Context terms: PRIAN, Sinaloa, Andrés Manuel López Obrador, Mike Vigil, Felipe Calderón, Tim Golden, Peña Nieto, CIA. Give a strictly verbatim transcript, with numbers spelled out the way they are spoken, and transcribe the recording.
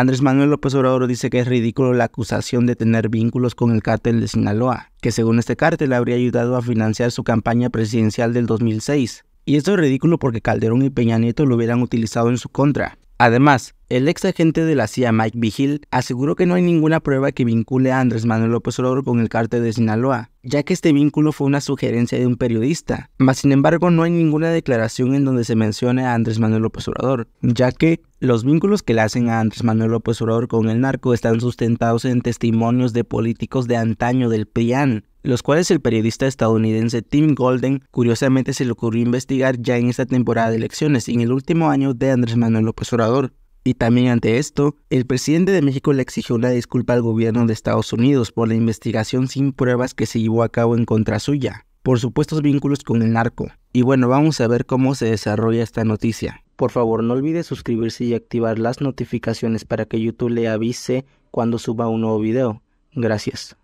Andrés Manuel López Obrador dice que es ridículo la acusación de tener vínculos con el cártel de Sinaloa, que según este cártel habría ayudado a financiar su campaña presidencial del dos mil seis. Y esto es ridículo porque Calderón y Peña Nieto lo hubieran utilizado en su contra. Además, el ex agente de la C I A Mike Vigil aseguró que no hay ninguna prueba que vincule a Andrés Manuel López Obrador con el cártel de Sinaloa, ya que este vínculo fue una sugerencia de un periodista. Mas sin embargo, no hay ninguna declaración en donde se mencione a Andrés Manuel López Obrador, ya que los vínculos que le hacen a Andrés Manuel López Obrador con el narco están sustentados en testimonios de políticos de antaño del PRIAN, los cuales el periodista estadounidense Tim Golden curiosamente se le ocurrió investigar ya en esta temporada de elecciones, en el último año de Andrés Manuel López Obrador. Y también ante esto, el presidente de México le exigió una disculpa al gobierno de Estados Unidos por la investigación sin pruebas que se llevó a cabo en contra suya, por supuestos vínculos con el narco. Y bueno, vamos a ver cómo se desarrolla esta noticia. Por favor, no olvides suscribirse y activar las notificaciones para que YouTube le avise cuando suba un nuevo video. Gracias.